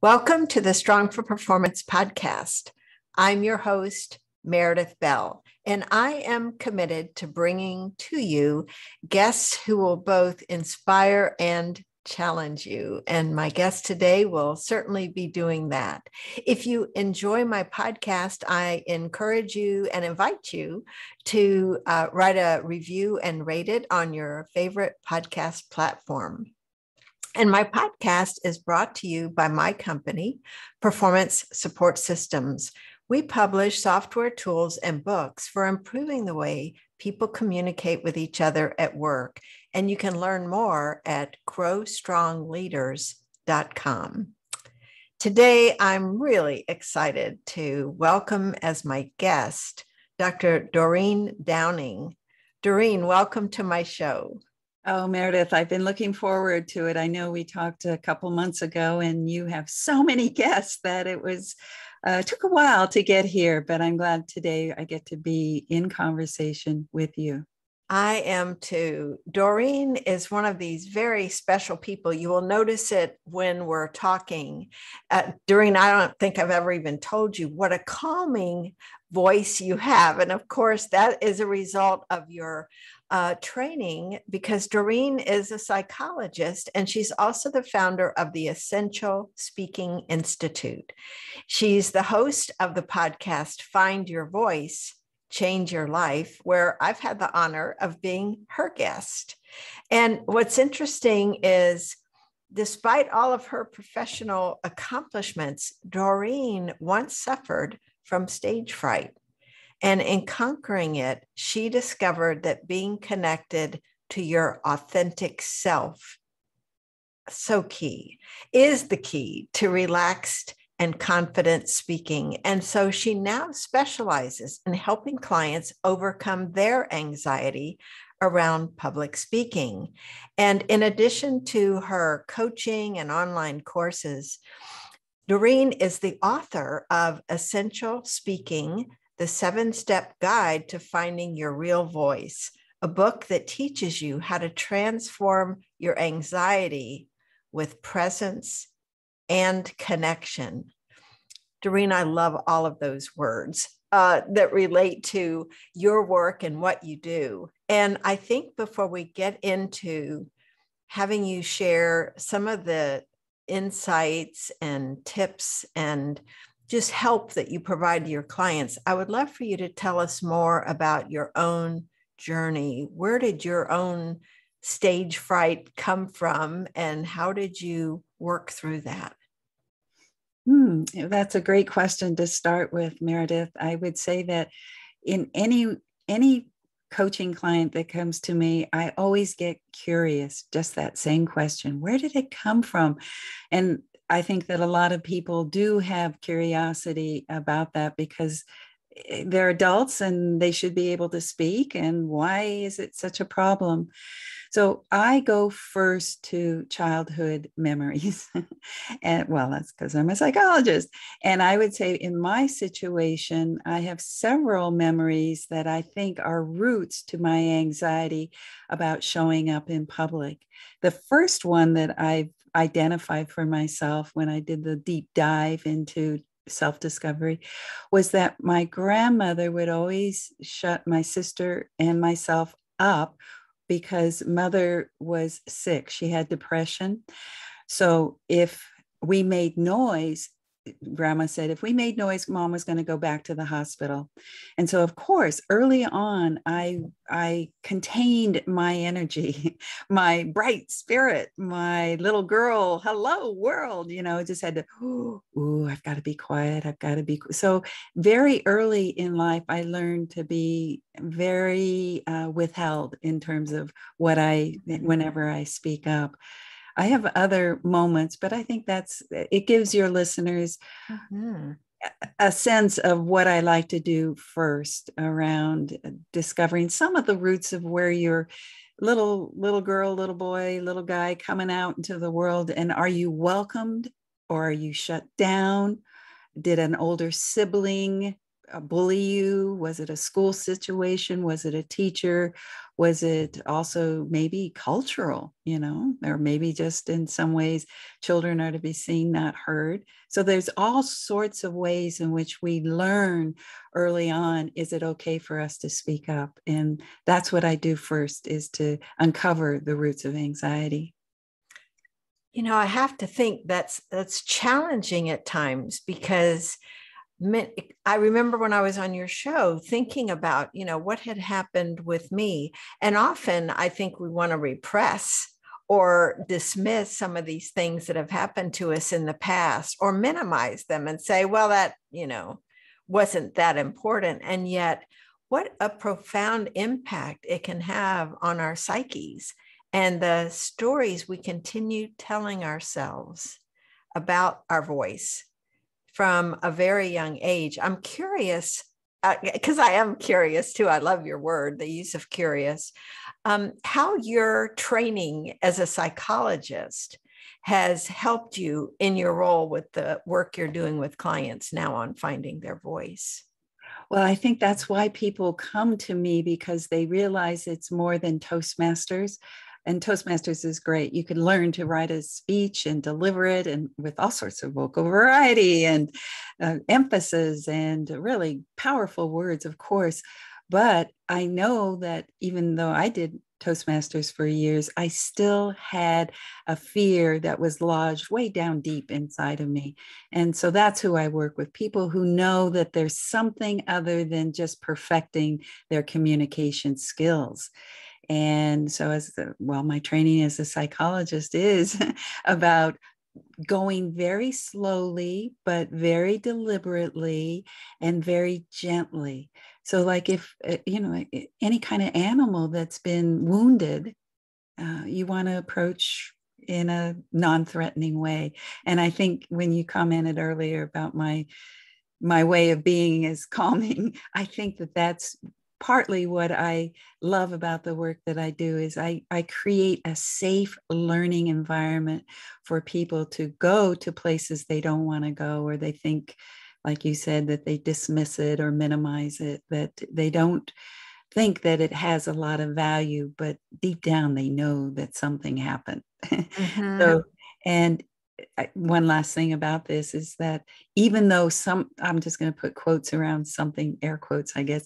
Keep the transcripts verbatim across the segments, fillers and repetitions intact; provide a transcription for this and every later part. Welcome to the Strong for Performance podcast. I'm your host, Meredith Bell, and I am committed to bringing to you guests who will both inspire and challenge you. And my guest today will certainly be doing that. If you enjoy my podcast, I encourage you and invite you to uh, write a review and rate it on your favorite podcast platform. And my podcast is brought to you by my company, Performance Support Systems. We publish software tools and books for improving the way people communicate with each other at work. And you can learn more at grow strong leaders dot com. Today, I'm really excited to welcome as my guest, Doctor Doreen Downing. Doreen, welcome to my show. Oh, Meredith, I've been looking forward to it. I know we talked a couple months ago and you have so many guests that it was uh, took a while to get here, but I'm glad today I get to be in conversation with you. I am too. Doreen is one of these very special people. You will notice it when we're talking. Uh, Doreen, I don't think I've ever even told you what a calming voice you have. And of course, that is a result of your uh, training, because Doreen is a psychologist, and she's also the founder of the Essential Speaking Institute. She's the host of the podcast, Find Your Voice. Change Your Life, where I've had the honor of being her guest. And what's interesting is, despite all of her professional accomplishments, Doreen once suffered from stage fright. And in conquering it, she discovered that being connected to your authentic self, so key, is the key to relaxed and confident speaking. And so she now specializes in helping clients overcome their anxiety around public speaking. And in addition to her coaching and online courses, Doreen is the author of Essential Speaking, the seven-step guide to finding your real voice, a book that teaches you how to transform your anxiety with presence and connection. Doreen, I love all of those words uh, that relate to your work and what you do. And I think before we get into having you share some of the insights and tips and just help that you provide to your clients, I would love for you to tell us more about your own journey. Where did your own stage fright come from, and how did you work through that? Hmm, that's a great question to start with, Meredith. I would say that in any any coaching client that comes to me, I always get curious, just that same question, where did it come from? And I think that a lot of people do have curiosity about that because they're adults and they should be able to speak. And why is it such a problem? So I go first to childhood memories. And well, that's because I'm a psychologist. And I would say in my situation, I have several memories that I think are roots to my anxiety about showing up in public. The first one that I've identified for myself when I did the deep dive into self-discovery was that my grandmother would always shut my sister and myself up because mother was sick. She had depression. So if we made noise, grandma said, if we made noise, mom was going to go back to the hospital. And so, of course, early on, I, I contained my energy, my bright spirit, my little girl, hello world, you know, just had to, ooh, ooh, I've got to be quiet. I've got to be. So very early in life, I learned to be very uh, withheld in terms of what I, whenever I speak up. I have other moments, but I think that's, it gives your listeners mm-hmm. a sense of what I like to do first around discovering some of the roots of where your little, little girl, little boy, little guy coming out into the world. And are you welcomed or are you shut down? Did an older sibling bully you? Was it a school situation? Was it a teacher? Was it also maybe cultural, you know, or maybe just in some ways children are to be seen, not heard. So there's all sorts of ways in which we learn early on, is it okay for us to speak up? And that's what I do first, is to uncover the roots of anxiety. You know, I have to think that's that's challenging at times, because I remember when I was on your show thinking about, you know, what had happened with me. And often I think we want to repress or dismiss some of these things that have happened to us in the past, or minimize them and say, well, that, you know, wasn't that important. And yet what a profound impact it can have on our psyches and the stories we continue telling ourselves about our voice from a very young age. I'm curious, because uh, I am curious too. I love your word, the use of curious, um, how your training as a psychologist has helped you in your role with the work you're doing with clients now on finding their voice. Well, I think that's why people come to me, because they realize it's more than Toastmasters. And Toastmasters is great. You can learn to write a speech and deliver it, and with all sorts of vocal variety and uh, emphasis and really powerful words, of course. But I know that even though I did Toastmasters for years, I still had a fear that was lodged way down deep inside of me. And so that's who I work with, people who know that there's something other than just perfecting their communication skills. And so as the, well, my training as a psychologist is about going very slowly, but very deliberately and very gently. So like if, you know, any kind of animal that's been wounded, uh, you want to approach in a non-threatening way. And I think when you commented earlier about my, my way of being is calming, I think that that's partly what I love about the work that I do, is I, I create a safe learning environment for people to go to places they don't want to go, or they think, like you said, that they dismiss it or minimize it, that they don't think that it has a lot of value, but deep down they know that something happened. Mm-hmm. So, and one last thing about this is that even though some, I'm just going to put quotes around something, air quotes, I guess,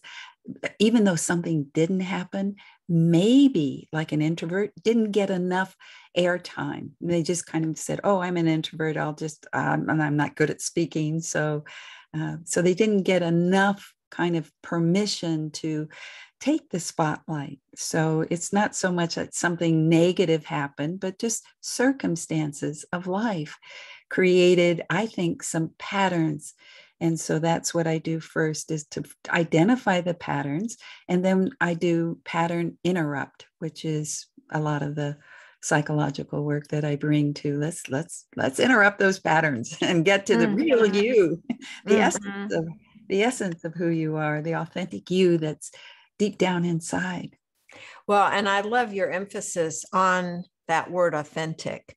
even though something didn't happen, maybe like an introvert didn't get enough airtime. They just kind of said, oh, I'm an introvert. I'll just, um, and I'm not good at speaking. So, uh, so they didn't get enough kind of permission to take the spotlight. So it's not so much that something negative happened, but just circumstances of life created, I think, some patterns. And so that's what I do first, is to identify the patterns. And then I do pattern interrupt, which is a lot of the psychological work that I bring to let's, let's, let's interrupt those patterns and get to the mm-hmm. real you, the mm-hmm. essence of the essence of who you are, the authentic you that's deep down inside. Well, and I love your emphasis on that word authentic,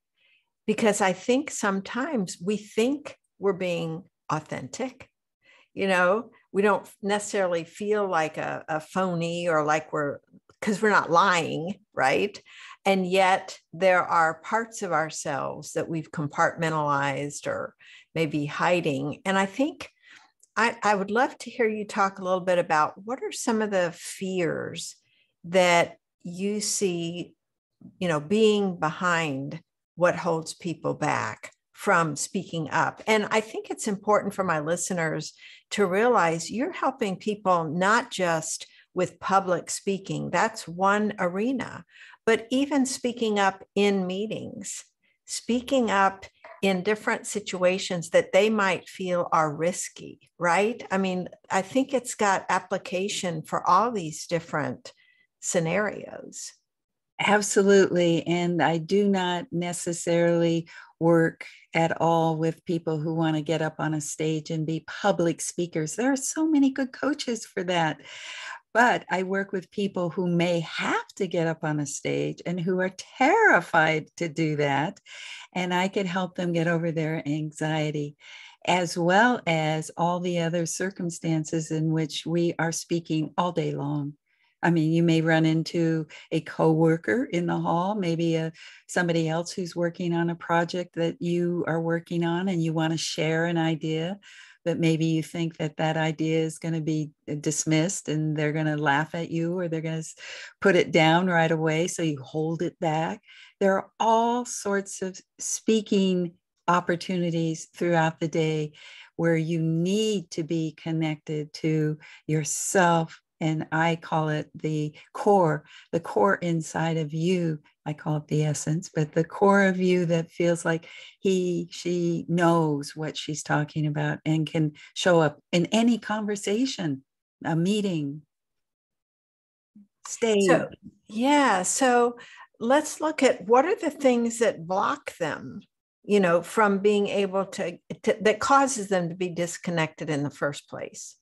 because I think sometimes we think we're being authentic. You know, we don't necessarily feel like a, a phony or like we're, because we're not lying, right? And yet there are parts of ourselves that we've compartmentalized or maybe hiding. And I think I, I would love to hear you talk a little bit about what are some of the fears that you see, you know, being behind what holds people back from speaking up. And I think it's important for my listeners to realize you're helping people not just with public speaking, that's one arena, but even speaking up in meetings, speaking up in different situations that they might feel are risky, right? I mean, I think it's got application for all these different scenarios. Absolutely. And I do not necessarily work at all with people who want to get up on a stage and be public speakers. There are so many good coaches for that. But I work with people who may have to get up on a stage and who are terrified to do that. And I can help them get over their anxiety. as well as all the other circumstances in which we are speaking all day long. I mean, you may run into a coworker in the hall, maybe a, somebody else who's working on a project that you are working on and you want to share an idea, but maybe you think that that idea is going to be dismissed and they're going to laugh at you or they're going to put it down right away. So you hold it back. There are all sorts of speaking opportunities throughout the day where you need to be connected to yourself. And I call it the core, the core inside of you. I call it the essence, but the core of you that feels like he, she knows what she's talking about and can show up in any conversation, a meeting, stage. So, yeah. So let's look at what are the things that block them, you know, from being able to, to that causes them to be disconnected in the first place.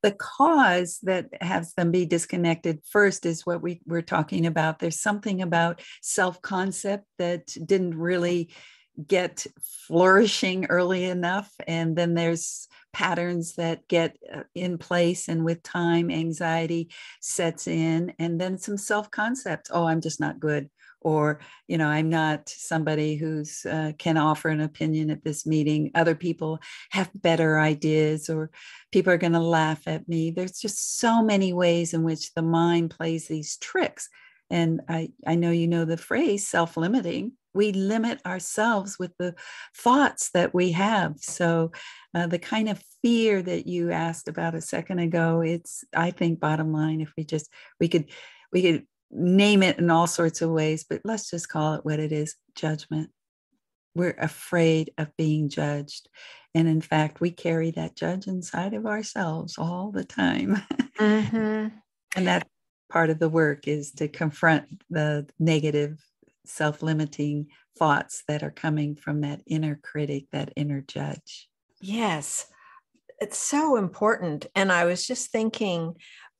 The cause that has them be disconnected first is what we were talking about. There's something about self-concept that didn't really get flourishing early enough. And then there's patterns that get in place, and with time, anxiety sets in. And then some self-concepts. Oh, I'm just not good. Or, you know, I'm not somebody who's uh, can offer an opinion at this meeting. Other people have better ideas, or people are going to laugh at me. There's just so many ways in which the mind plays these tricks. And I, I know you know the phrase self-limiting. We limit ourselves with the thoughts that we have. So uh, the kind of fear that you asked about a second ago, it's, I think, bottom line, if we just, we could, we could, name it in all sorts of ways, but let's just call it what it is, judgment. We're afraid of being judged. And in fact, we carry that judge inside of ourselves all the time. Mm-hmm. And that part of the work is to confront the negative, self-limiting thoughts that are coming from that inner critic, that inner judge. Yes, it's so important. And I was just thinking,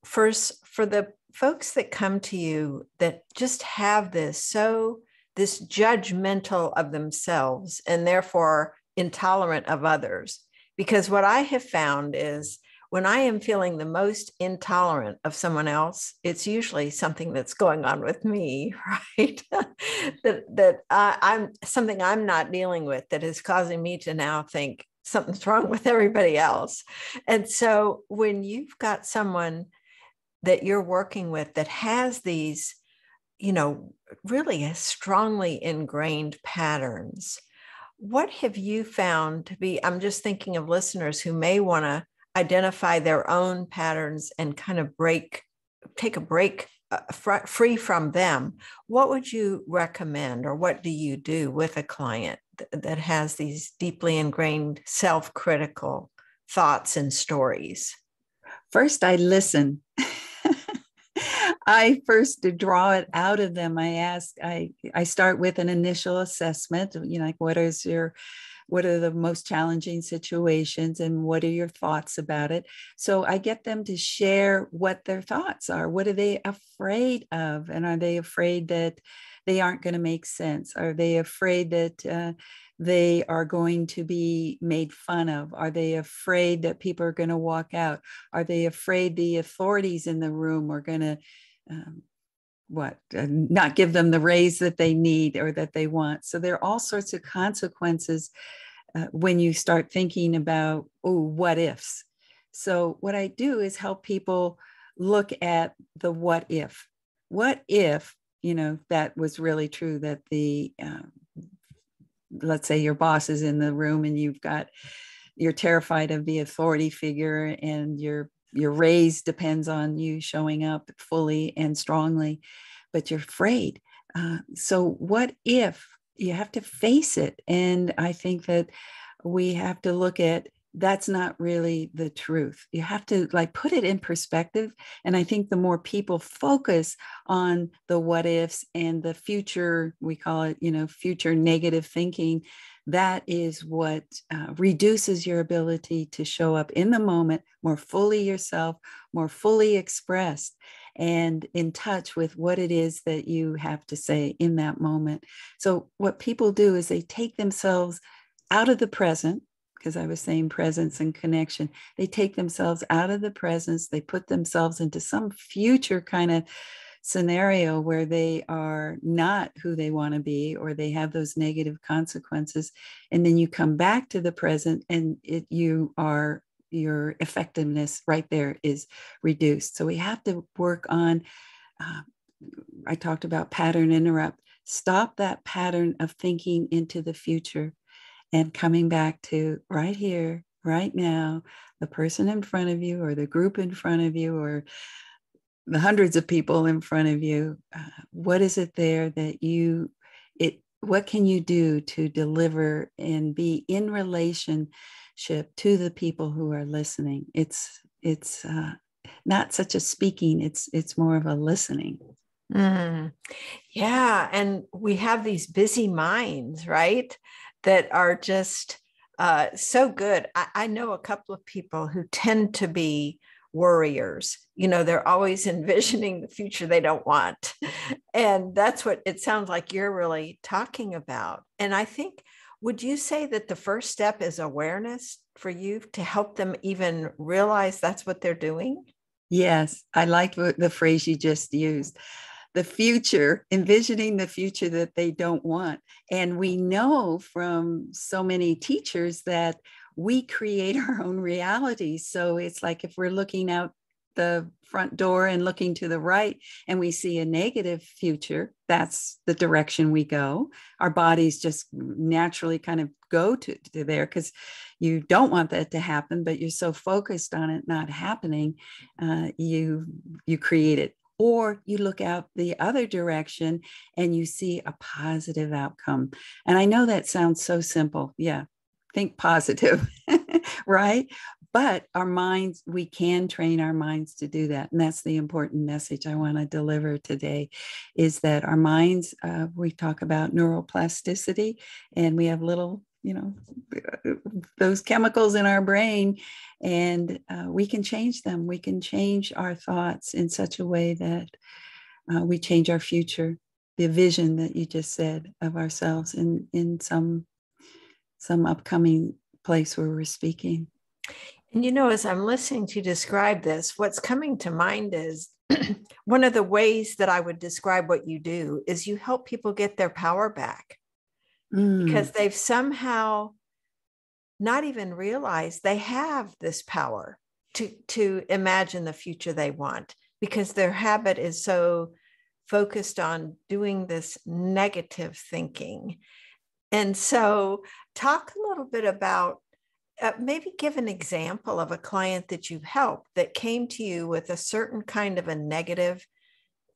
first, for the folks that come to you that just have this, so this judgmental of themselves and therefore intolerant of others, because what I have found is when I am feeling the most intolerant of someone else, it's usually something that's going on with me, right? that that uh, I'm something I'm not dealing with that is causing me to now think something's wrong with everybody else. And so when you've got someone that you're working with that has these, you know, really strongly ingrained patterns, what have you found to be, I'm just thinking of listeners who may want to identify their own patterns and kind of break, take a break uh, fr- free from them. What would you recommend, or what do you do with a client th- that has these deeply ingrained self-critical thoughts and stories? First, I listen. I first to draw it out of them. I ask, I, I start with an initial assessment, you know, like what is your, what are the most challenging situations and what are your thoughts about it? So I get them to share what their thoughts are. What are they afraid of? And are they afraid that they aren't going to make sense? Are they afraid that uh, they are going to be made fun of? Are they afraid that people are going to walk out? Are they afraid the authorities in the room are going to um, what, uh, not give them the raise that they need or that they want? So there are all sorts of consequences uh, when you start thinking about, oh, what ifs. So what I do is help people look at the what if. What if, you know, that was really true, that the, um, let's say your boss is in the room and you've got, you're terrified of the authority figure and your your raise depends on you showing up fully and strongly, but you're afraid. Uh, so what if? You have to face it. And I think that we have to look at, that's not really the truth. You have to like put it in perspective. And I think the more people focus on the what ifs and the future, we call it, you know, future negative thinking, that is what uh, reduces your ability to show up in the moment, more fully yourself, more fully expressed, and in touch with what it is that you have to say in that moment. So what people do is they take themselves out of the present, because I was saying presence and connection. They take themselves out of the presence. They put themselves into some future kind of scenario where they are not who they want to be, or they have those negative consequences. And then you come back to the present, and it, you are, your effectiveness right there is reduced. So we have to work on, uh, I talked about pattern interrupt, stop that pattern of thinking into the future and coming back to right here, right now, the person in front of you, or the group in front of you, or the hundreds of people in front of you. Uh, what is it there that you, it, what can you do to deliver and be in relationship to the people who are listening? It's, it's uh, not such a speaking, it's, it's more of a listening. Mm. Yeah. And we have these busy minds, right, that are just uh, so good. I, I know a couple of people who tend to be worriers. You know, they're always envisioning the future they don't want. And that's what it sounds like you're really talking about. And I think, would you say that the first step is awareness for you to help them even realize that's what they're doing? Yes. I liked the phrase you just used. The future, envisioning the future that they don't want. And we know from so many teachers that we create our own reality. So it's like if we're looking out the front door and looking to the right and we see a negative future, that's the direction we go. Our bodies just naturally kind of go to, to there, because you don't want that to happen, but you're so focused on it not happening, uh, you, you create it. Or you look out the other direction and you see a positive outcome. And I know that sounds so simple. Yeah. Think positive, right? But our minds, we can train our minds to do that. And that's the important message I want to deliver today, is that our minds, uh, we talk about neuroplasticity, and we have little, you know, those chemicals in our brain, and uh, we can change them. We can change our thoughts in such a way that uh, we change our future, the vision that you just said of ourselves in, in some some upcoming place where we're speaking. And, you know, as I'm listening to you describe this, what's coming to mind is one of the ways that I would describe what you do is you help people get their power back, mm. because they've somehow not even realized they have this power to, to imagine the future they want, because their habit is so focused on doing this negative thinking. And so talk a little bit about, uh, maybe give an example of a client that you've helped that came to you with a certain kind of a negative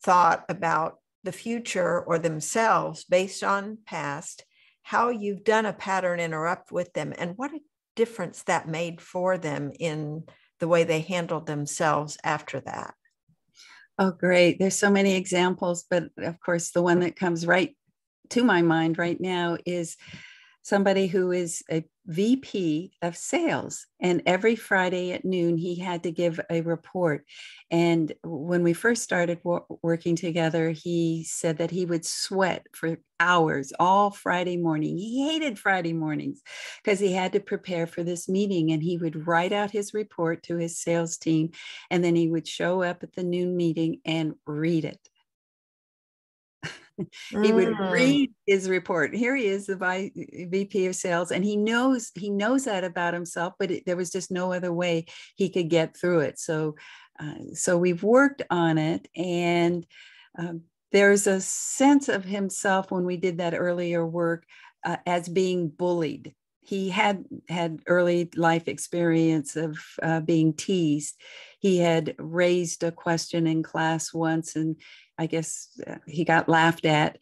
thought about the future or themselves based on past, how you've done a pattern interrupt with them, and what a difference that made for them in the way they handled themselves after that. Oh, great. There's so many examples, but of course, the one that comes right to my mind right now is somebody who is a V P of sales. And every Friday at noon, he had to give a report. And when we first started wor- working together, he said that he would sweat for hours all Friday morning. He hated Friday mornings because he had to prepare for this meeting, and he would write out his report to his sales team. And then he would show up at the noon meeting and read it. He would read his report. Here he is, the V P of sales, and he knows he knows that about himself, but it, there was just no other way he could get through it. So, uh, so we've worked on it, and uh, there's a sense of himself when we did that earlier work uh, as being bullied. He had had early life experience of uh, being teased. He had raised a question in class once, and I guess he got laughed at.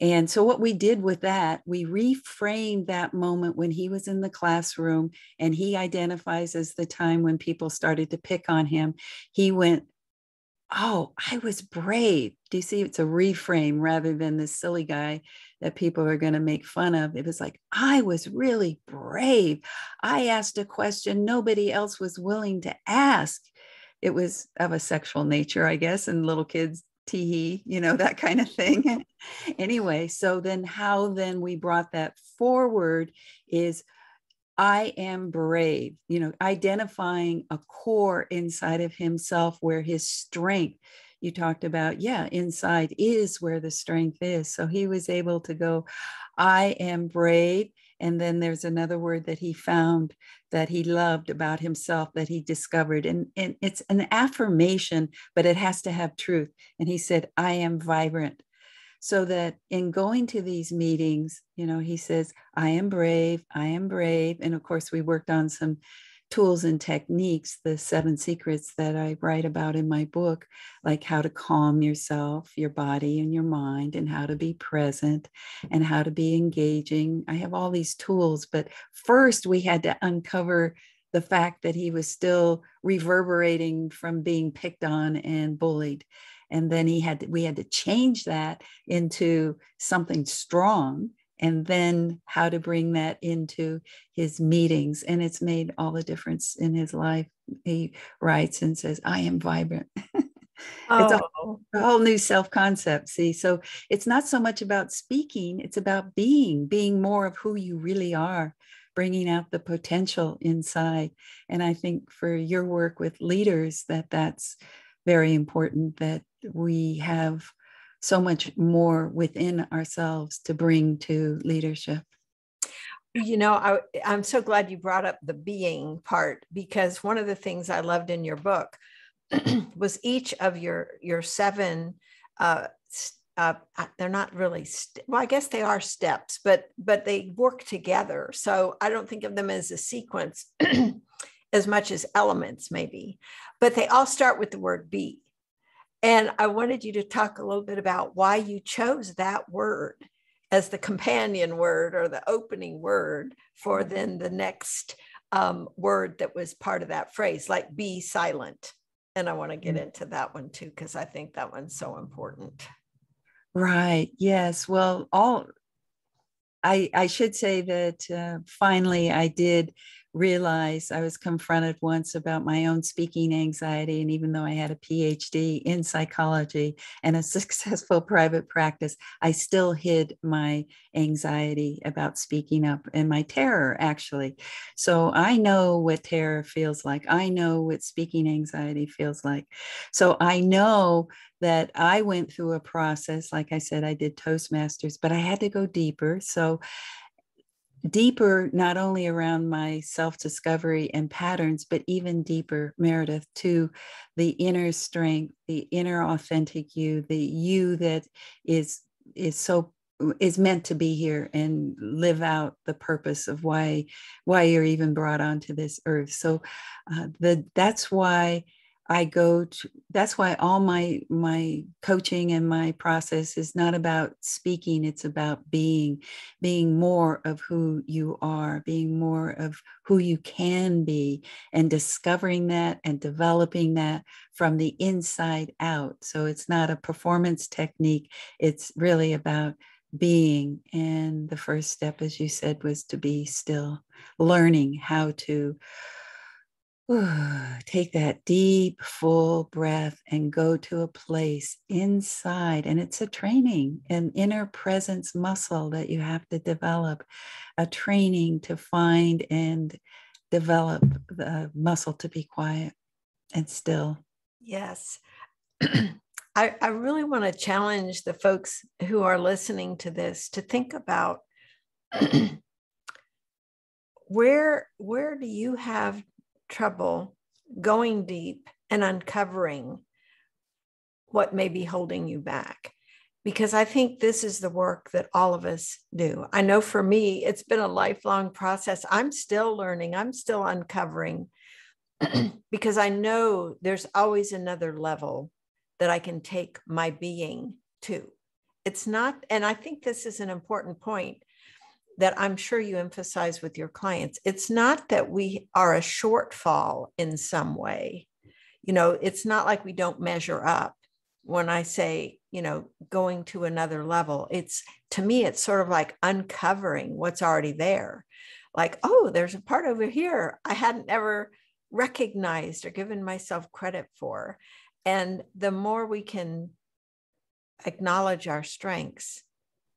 And so what we did with that, we reframed that moment when he was in the classroom and he identifies as the time when people started to pick on him. He went, "Oh, I was brave." Do you see? It's a reframe rather than this silly guy that people are going to make fun of. It was like, I was really brave. I asked a question nobody else was willing to ask. It was of a sexual nature, I guess, and little kids, tee-hee, you know, that kind of thing. Anyway, so then how then we brought that forward is I am brave, you know, identifying a core inside of himself where his strength, you talked about, yeah, inside is where the strength is. So he was able to go, I am brave. And then there's another word that he found that he loved about himself that he discovered. And, and it's an affirmation, but it has to have truth. And he said, I am vibrant. So that in going to these meetings, you know, he says, I am brave, I am brave. And of course, we worked on some tools and techniques, the seven secrets that I write about in my book, like how to calm yourself, your body and your mind, and how to be present and how to be engaging. I have all these tools, but first we had to uncover the fact that he was still reverberating from being picked on and bullied. And then he had to, we had to change that into something strong, and then how to bring that into his meetings. And it's made all the difference in his life. He writes and says, I am vibrant. Oh. It's a whole, a whole new self-concept. See, so it's not so much about speaking. It's about being, being more of who you really are, bringing out the potential inside. And I think for your work with leaders, that that's very important, that we have so much more within ourselves to bring to leadership. You know, I, I'm so glad you brought up the being part, because one of the things I loved in your book was each of your, your seven, uh, uh, they're not really, st- well, I guess they are steps, but, but they work together. So I don't think of them as a sequence as much as elements maybe, but they all start with the word be. And I wanted you to talk a little bit about why you chose that word as the companion word or the opening word for then the next um, word that was part of that phrase, like be silent. And I want to get into that one too, because I think that one's so important. Right. Yes. Well, all I, I should say that uh, finally I did realize I was confronted once about my own speaking anxiety. And even though I had a P H D in psychology and a successful private practice, I still hid my anxiety about speaking up and my terror, actually. So I know what terror feels like. I know what speaking anxiety feels like. So I know that I went through a process. Like I said, I did Toastmasters, but I had to go deeper. So deeper, not only around my self-discovery and patterns, but even deeper, Meredith, to the inner strength, the inner authentic you, the you that is is so is meant to be here and live out the purpose of why why you're even brought onto this earth. So uh, the that's why I go to, that's why all my, my coaching and my process is not about speaking. It's about being, being more of who you are, being more of who you can be, and discovering that and developing that from the inside out. So it's not a performance technique. It's really about being. And the first step, as you said, was to be still, learning how to Ooh, take that deep, full breath and go to a place inside. And it's a training, an inner presence muscle that you have to develop, a training to find and develop the muscle to be quiet and still. Yes. I, I really want to challenge the folks who are listening to this to think about where, where do you have trouble going deep and uncovering what may be holding you back, because I think this is the work that all of us do. I know for me, it's been a lifelong process. I'm still learning. I'm still uncovering because I know there's always another level that I can take my being to. It's not, and I think this is an important point that I'm sure you emphasize with your clients. It's not that we are a shortfall in some way. You know, it's not like we don't measure up. When I say, you know, going to another level, it's, to me, it's sort of like uncovering what's already there. Like, oh, there's a part over here I hadn't ever recognized or given myself credit for. And the more we can acknowledge our strengths,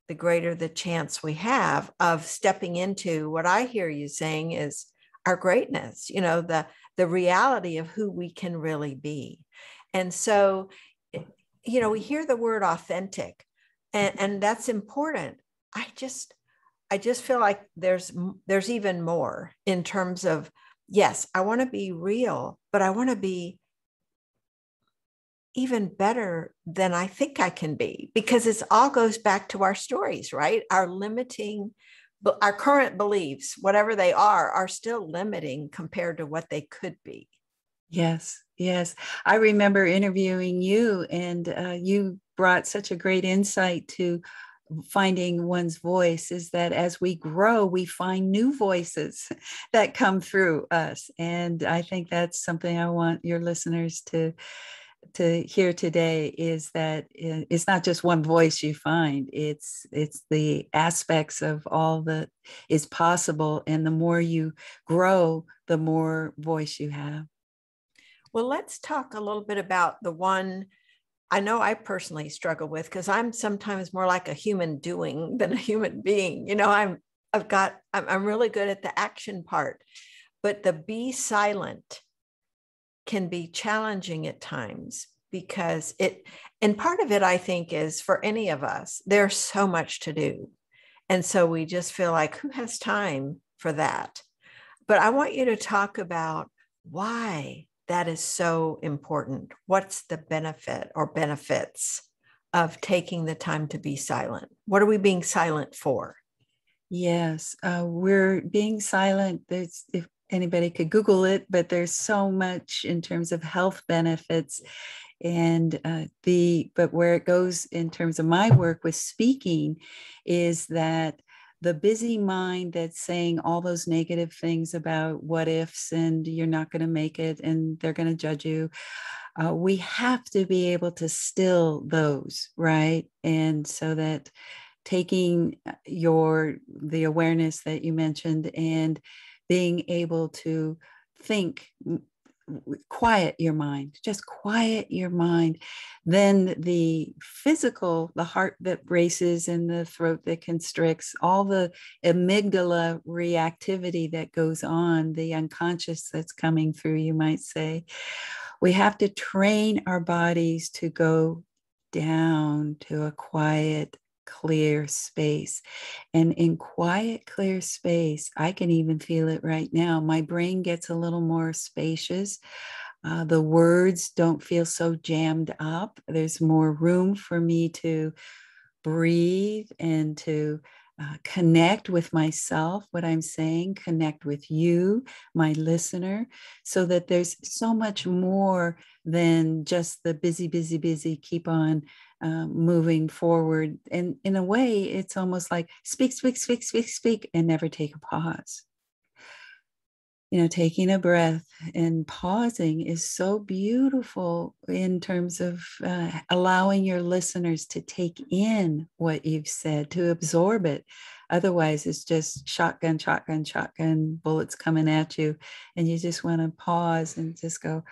the greater the chance we have of stepping into what I hear you saying is our greatness, you know, the, the reality of who we can really be. And so, you know, we hear the word authentic, and, and that's important. I just, I just feel like there's, there's even more in terms of, yes, I want to be real, but I want to be even better than I think I can be, because it all goes back to our stories, right? Our limiting, our current beliefs, whatever they are, are still limiting compared to what they could be. Yes, yes. I remember interviewing you, and uh, you brought such a great insight to finding one's voice, is that as we grow, we find new voices that come through us. And I think that's something I want your listeners to to hear today, is that it's not just one voice you find, it's it's the aspects of all that is possible. And the more you grow, the more voice you have. Well, let's talk a little bit about the one I know I personally struggle with, because I'm sometimes more like a human doing than a human being. You know, I'm, I've got, I'm, I'm really good at the action part, but the be silent can be challenging at times, because it, and part of it, I think, is for any of us, there's so much to do. And so we just feel like, who has time for that? But I want you to talk about why that is so important. What's the benefit or benefits of taking the time to be silent? What are we being silent for? Yes, uh, we're being silent. There's, if anybody could Google it, but there's so much in terms of health benefits, and uh, the, but where it goes in terms of my work with speaking is that the busy mind that's saying all those negative things about what ifs and you're not going to make it and they're going to judge you. Uh, we have to be able to still those, right? And so that taking your, the awareness that you mentioned and being able to think, quiet your mind, just quiet your mind. Then the physical, the heart that races and the throat that constricts, all the amygdala reactivity that goes on, the unconscious that's coming through, you might say. We have to train our bodies to go down to a quiet, clear space. And in quiet, clear space, I can even feel it right now. My brain gets a little more spacious. Uh, the words don't feel so jammed up. There's more room for me to breathe and to uh, connect with myself, what I'm saying, connect with you, my listener, so that there's so much more than just the busy, busy, busy, keep on Uh, moving forward. And in a way, it's almost like speak, speak, speak, speak, speak, and never take a pause. You know, taking a breath and pausing is so beautiful in terms of uh, allowing your listeners to take in what you've said, to absorb it. Otherwise, it's just shotgun, shotgun, shotgun bullets coming at you. And you just want to pause and just go,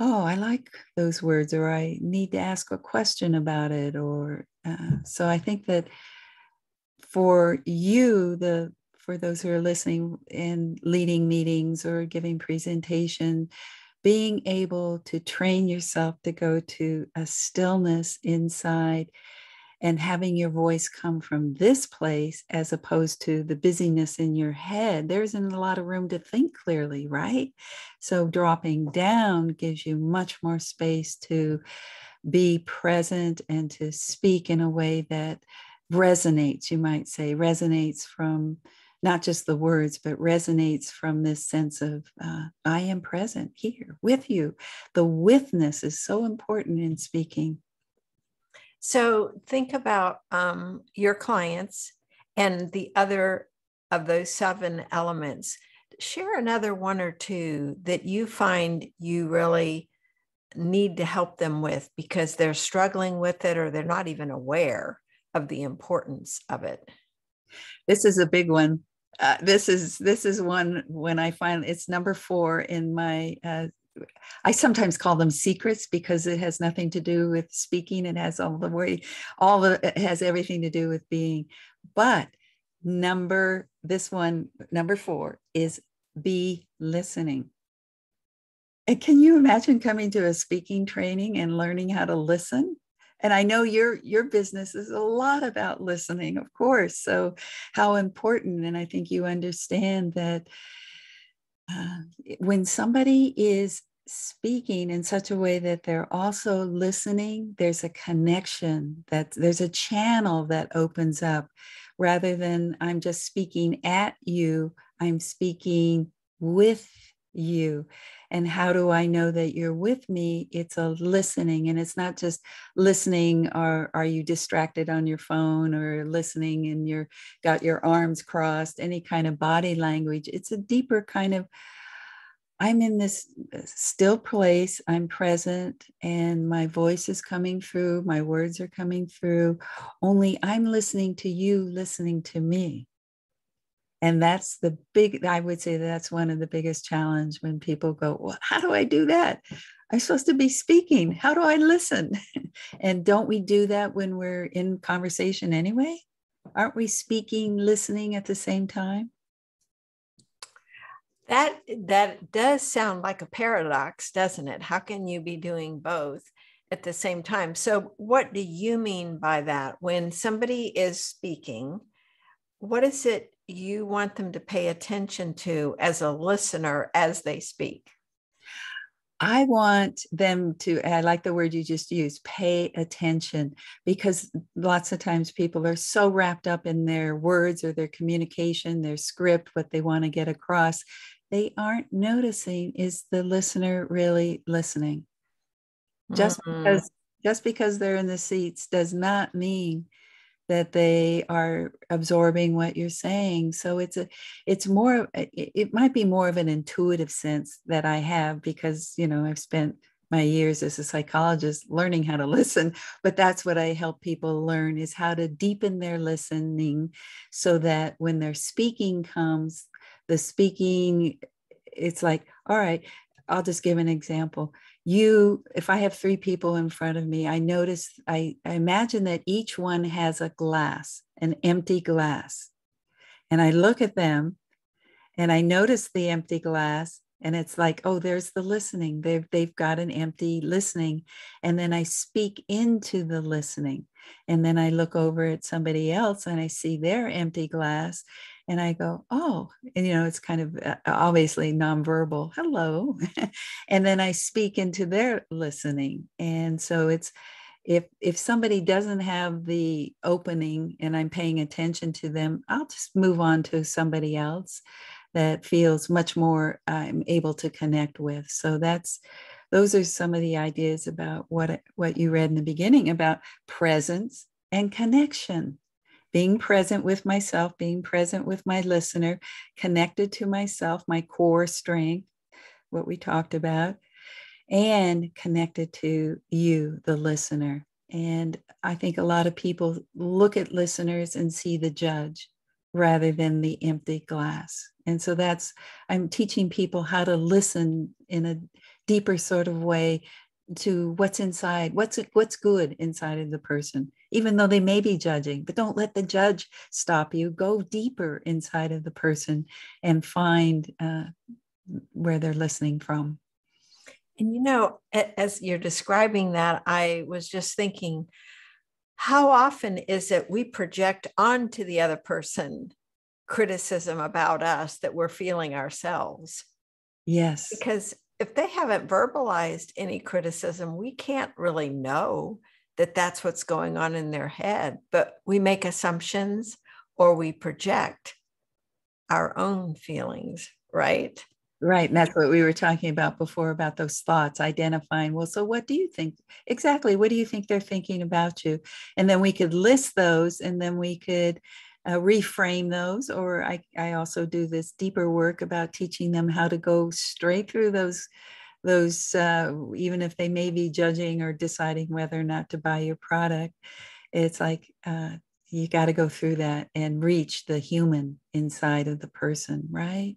oh, I like those words, or I need to ask a question about it. Or uh, so I think that for you, the for those who are listening and leading meetings or giving presentation, being able to train yourself to go to a stillness inside and having your voice come from this place, as opposed to the busyness in your head, there isn't a lot of room to think clearly, right? So dropping down gives you much more space to be present and to speak in a way that resonates, you might say, resonates from not just the words, but resonates from this sense of, uh, I am present here with you. The withness is so important in speaking. So think about um, your clients and the other of those seven elements. Share another one or two that you find you really need to help them with, because they're struggling with it or they're not even aware of the importance of it. This is a big one. Uh, this is this is one when I find it's number four in my uh, I sometimes call them secrets because it has nothing to do with speaking. It has all the way, all the, it has everything to do with being. But number, this one, number four is be listening. And can you imagine coming to a speaking training and learning how to listen? And I know your, your business is a lot about listening, of course. So how important, and I think you understand that uh, when somebody is speaking in such a way that they're also listening, there's a connection, that there's a channel that opens up rather than I'm just speaking at you, I'm speaking with you. And how do I know that you're with me? It's a listening, and it's not just listening or are you distracted on your phone or listening and you're got your arms crossed, any kind of body language. It's a deeper kind of, I'm in this still place, I'm present, and my voice is coming through, my words are coming through, only I'm listening to you listening to me. And that's the big, I would say that's one of the biggest challenge when people go, well, how do I do that? I'm supposed to be speaking. How do I listen? And don't we do that when we're in conversation anyway? Aren't we speaking, listening at the same time? That, that does sound like a paradox, doesn't it? How can you be doing both at the same time? So what do you mean by that? When somebody is speaking, what is it you want them to pay attention to as a listener as they speak? I want them to, I like the word you just used, pay attention, because lots of times people are so wrapped up in their words or their communication, their script, what they want to get across, they aren't noticing, is the listener really listening? Just, mm-hmm. because, just because they're in the seats does not mean that they are absorbing what you're saying. So it's a, it's more, it might be more of an intuitive sense that I have because, you know, I've spent my years as a psychologist learning how to listen, but that's what I help people learn is how to deepen their listening so that when their speaking comes, the speaking, it's like, all right, I'll just give an example. You, if I have three people in front of me, I notice, I, I imagine that each one has a glass, an empty glass. And I look at them and I notice the empty glass and it's like, oh, there's the listening. They've, they've got an empty listening. And then I speak into the listening. And then I look over at somebody else and I see their empty glass. And I go, oh, and, you know, it's kind of uh, obviously nonverbal, hello. And then I speak into their listening. And so it's, if if somebody doesn't have the opening and I'm paying attention to them, I'll just move on to somebody else that feels much more I'm able to connect with. So that's, those are some of the ideas about what, what you read in the beginning about presence and connection. Being present with myself, being present with my listener, connected to myself, my core strength, what we talked about, and connected to you, the listener. And I think a lot of people look at listeners and see the judge rather than the empty glass. And so that's, I'm teaching people how to listen in a deeper sort of way to what's inside, what's what's good inside of the person, even though they may be judging, but don't let the judge stop you. Go deeper inside of the person and find uh, where they're listening from. And, you know, as you're describing that, I was just thinking, how often is it we project onto the other person criticism about us that we're feeling ourselves? Yes. Because if they haven't verbalized any criticism, we can't really know that that's what's going on in their head, but we make assumptions or we project our own feelings, right? Right. And that's what we were talking about before, about those thoughts, identifying, well, so what do you think? Exactly. What do you think they're thinking about you? And then we could list those and then we could Uh, reframe those, or I, I also do this deeper work about teaching them how to go straight through those, those uh, even if they may be judging or deciding whether or not to buy your product, it's like uh, you got to go through that and reach the human inside of the person, right?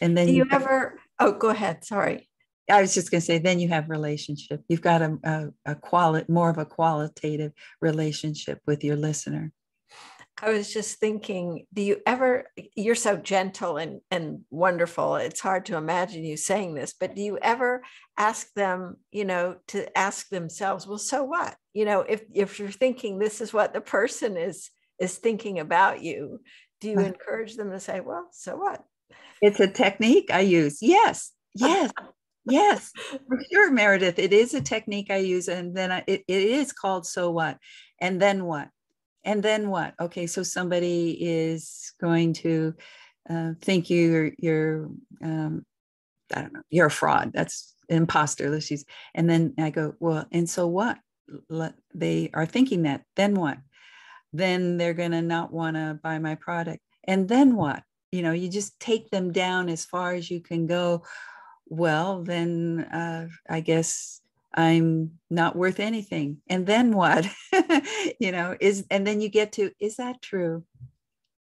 And then do you, you ever, oh, go ahead, sorry. I was just going to say, then you have relationship. You've got a, a, a quali- more of a qualitative relationship with your listener. I was just thinking, do you ever, you're so gentle and, and wonderful. It's hard to imagine you saying this, but do you ever ask them, you know, to ask themselves, well, so what? You know, if, if you're thinking this is what the person is, is thinking about you, do you encourage them to say, well, so what? It's a technique I use. Yes, yes. Yes, for sure, Meredith. It is a technique I use. And then I, it, it is called, so what? And then what? And then what? Okay, so somebody is going to uh, think you're, you're um, I don't know, you're a fraud. That's an imposter. Let's use. And then I go, well, and so what? Let, they are thinking that. Then what? Then they're going to not want to buy my product. And then what? You know, you just take them down as far as you can go. Well, then uh, I guess I'm not worth anything. And then what? you know, is, and then you get to, is that true?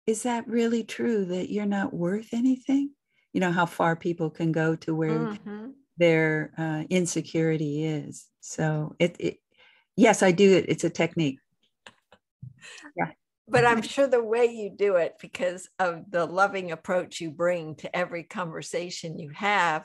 Is that really true that you're not worth anything? You know, how far people can go to where mm-hmm. their uh, insecurity is. So it, it, yes, I do it. It's a technique. Yeah. But I'm sure the way you do it, because of the loving approach you bring to every conversation you have,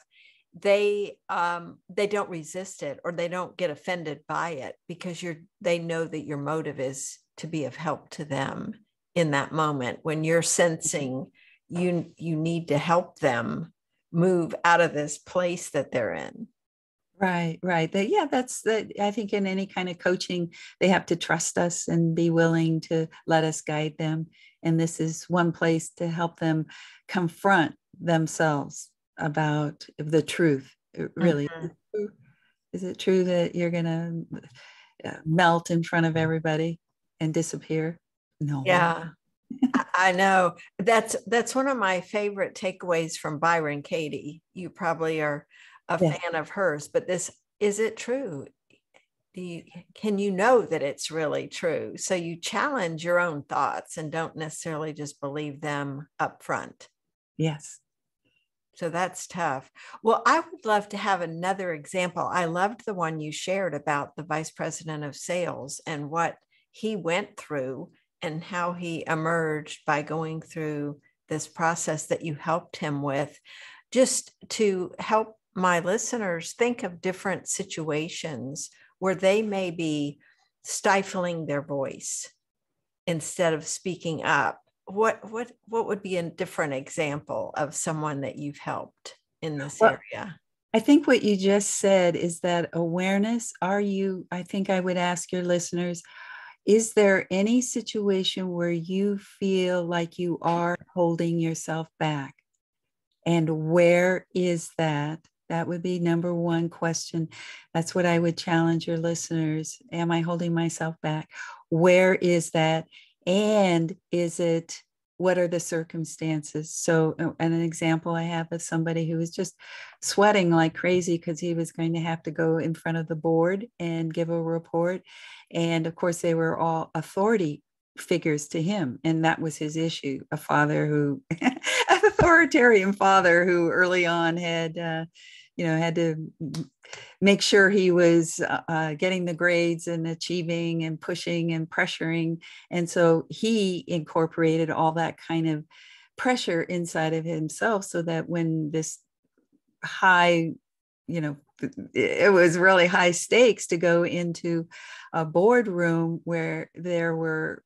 they um, they don't resist it, or they don't get offended by it, because you're they know that your motive is to be of help to them in that moment when you're sensing you you need to help them move out of this place that they're in. Right, right. That, yeah, that's the, I think in any kind of coaching, they have to trust us and be willing to let us guide them. And this is one place to help them confront themselves about the truth. Really, mm-hmm. is it true that you're going to melt in front of everybody and disappear? No. Yeah. I know. That's, that's one of my favorite takeaways from Byron Katie. You probably are a yeah. fan of hers, but this, is it true? Do you, can you know that it's really true? So you challenge your own thoughts and don't necessarily just believe them up front. Yes. So that's tough. Well, I would love to have another example. I loved the one you shared about the vice president of sales and what he went through and how he emerged by going through this process that you helped him with, just to help my listeners think of different situations where they may be stifling their voice instead of speaking up. What what what would be a different example of someone that you've helped in this well, area? I think what you just said is that awareness. Are you, I think I would ask your listeners, is there any situation where you feel like you are holding yourself back? And where is that? That would be number one question. That's what I would challenge your listeners. Am I holding myself back? Where is that? And is it, what are the circumstances? So and an example I have of somebody who was just sweating like crazy because he was going to have to go in front of the board and give a report. And of course, they were all authority figures to him. And that was his issue, a father who, an authoritarian father who early on had, uh, you know, had to make sure he was uh, getting the grades and achieving and pushing and pressuring. And so he incorporated all that kind of pressure inside of himself so that when this high, you know, it was really high stakes to go into a boardroom where there were,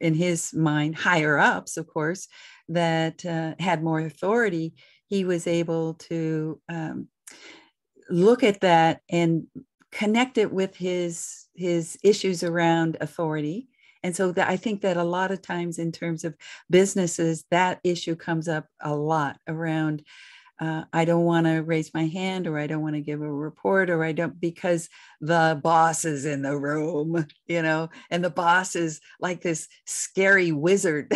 in his mind, higher ups, of course, that uh, had more authority, he was able to um, look at that and connect it with his his issues around authority. And so that, I think that a lot of times in terms of businesses, that issue comes up a lot around Uh, I don't want to raise my hand, or I don't want to give a report, or I don't, because the boss is in the room, you know, and the boss is like this scary wizard.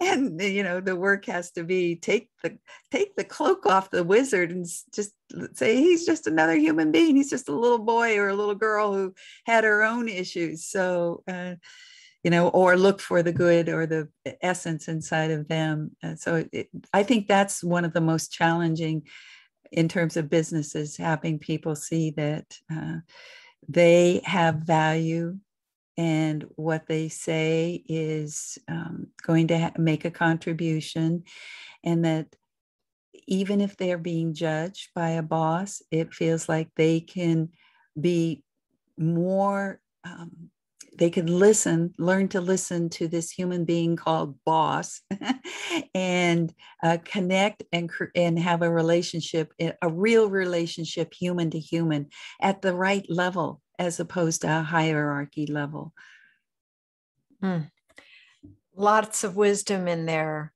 And, you know, the work has to be take the take the cloak off the wizard and just say, he's just another human being. He's just a little boy or a little girl who had her own issues. So, uh, you know, or look for the good or the essence inside of them. And so it, I think that's one of the most challenging in terms of businesses, having people see that uh, they have value and what they say is um, going to ha- make a contribution, and that even if they're being judged by a boss, it feels like they can be more, um, they could listen, learn to listen to this human being called boss and uh, connect and, and have a relationship, a real relationship, human to human at the right level, as opposed to a hierarchy level. Mm. Lots of wisdom in there,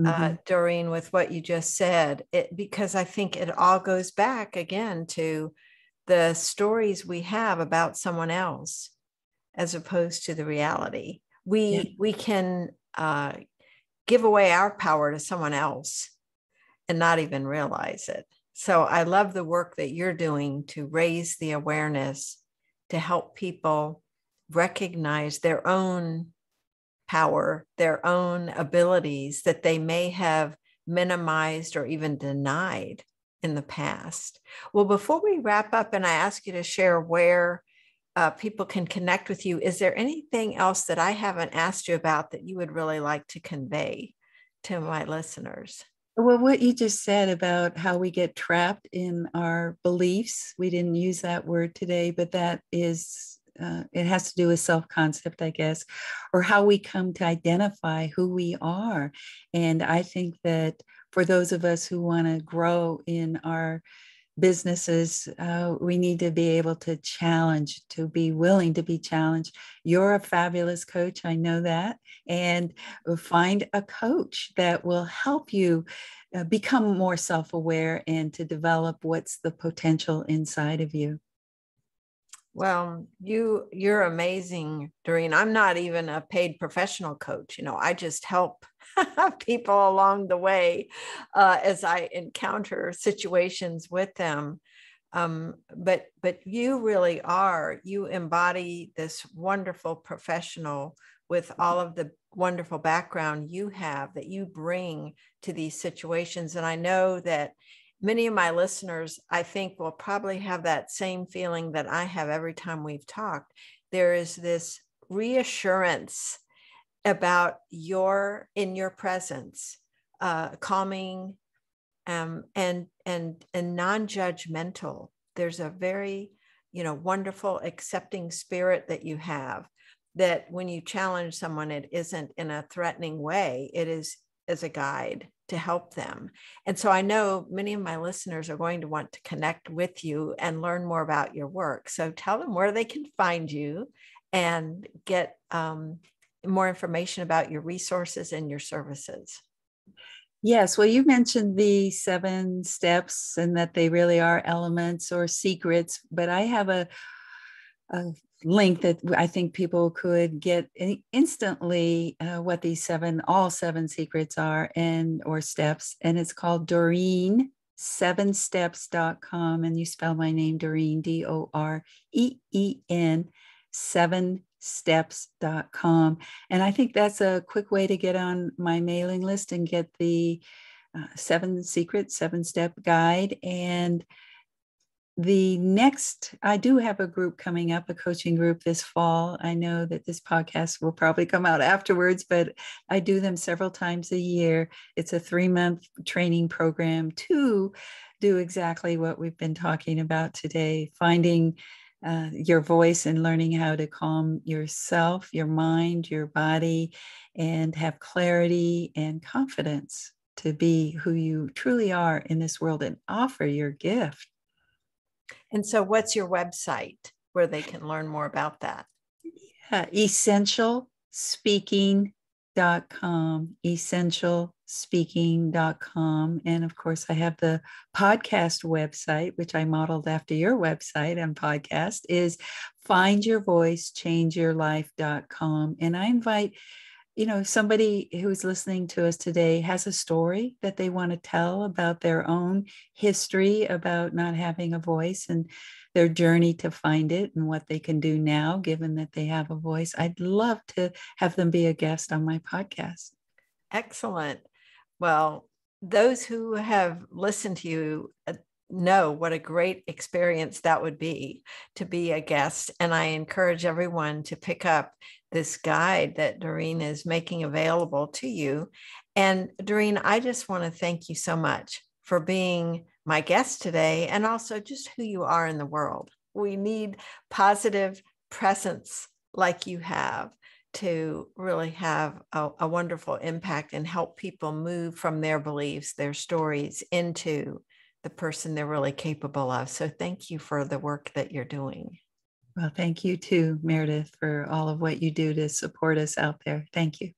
mm-hmm. uh, Doreen, with what you just said, it, because I think it all goes back again to the stories we have about someone else, as opposed to the reality. We, yeah. we can uh, give away our power to someone else and not even realize it. So I love the work that you're doing to raise the awareness, to help people recognize their own power, their own abilities that they may have minimized or even denied in the past. Well, before we wrap up and I ask you to share where uh, people can connect with you, is there anything else that I haven't asked you about that you would really like to convey to my listeners? Well, what you just said about how we get trapped in our beliefs, we didn't use that word today, but that is, uh, it has to do with self-concept, I guess, or how we come to identify who we are. And I think that for those of us who want to grow in our businesses, uh, we need to be able to challenge, to be willing to be challenged. You're a fabulous coach, I know that. And find a coach that will help you uh, become more self-aware and to develop what's the potential inside of you. Well, you, you're amazing, Doreen. I'm not even a paid professional coach. You know, I just help people along the way uh, as I encounter situations with them. Um, but, but you really are, you embody this wonderful professional with all of the wonderful background you have that you bring to these situations. And I know that many of my listeners, I think, will probably have that same feeling that I have every time we've talked. There is this reassurance about your, in your presence, uh, calming, um, and and and non-judgmental. There's a very, you know, wonderful, accepting spirit that you have. That when you challenge someone, it isn't in a threatening way. It is as a guide to help them. And so I know many of my listeners are going to want to connect with you and learn more about your work. So tell them where they can find you and get um, more information about your resources and your services. Yes. Well, you mentioned the seven steps and that they really are elements or secrets, but I have a, a link that I think people could get instantly uh, what these seven, all seven secrets are and or steps. And it's called Doreen seven steps dot com. And you spell my name, Doreen, D O R E E N, seven steps dot com. And I think that's a quick way to get on my mailing list and get the uh, seven secret, seven step guide. And the next, I do have a group coming up, a coaching group this fall. I know that this podcast will probably come out afterwards, but I do them several times a year. It's a three-month training program to do exactly what we've been talking about today, finding uh, your voice and learning how to calm yourself, your mind, your body, and have clarity and confidence to be who you truly are in this world and offer your gift. And so what's your website where they can learn more about that? Yeah, essential speaking dot com, essential speaking dot com. And of course, I have the podcast website, which I modeled after your website and podcast, is Find Your Voice, Change Your Life dot com. And I invite, you know, somebody who's listening to us today has a story that they want to tell about their own history, about not having a voice and their journey to find it and what they can do now, given that they have a voice. I'd love to have them be a guest on my podcast. Excellent. Well, those who have listened to you know what a great experience that would be to be a guest. And I encourage everyone to pick up this guide that Doreen is making available to you. And Doreen, I just want to thank you so much for being my guest today, and also just who you are in the world. We need positive presence like you have to really have a, a wonderful impact and help people move from their beliefs, their stories, into the person they're really capable of. So thank you for the work that you're doing. Well, thank you too, Meredith, for all of what you do to support us out there. Thank you.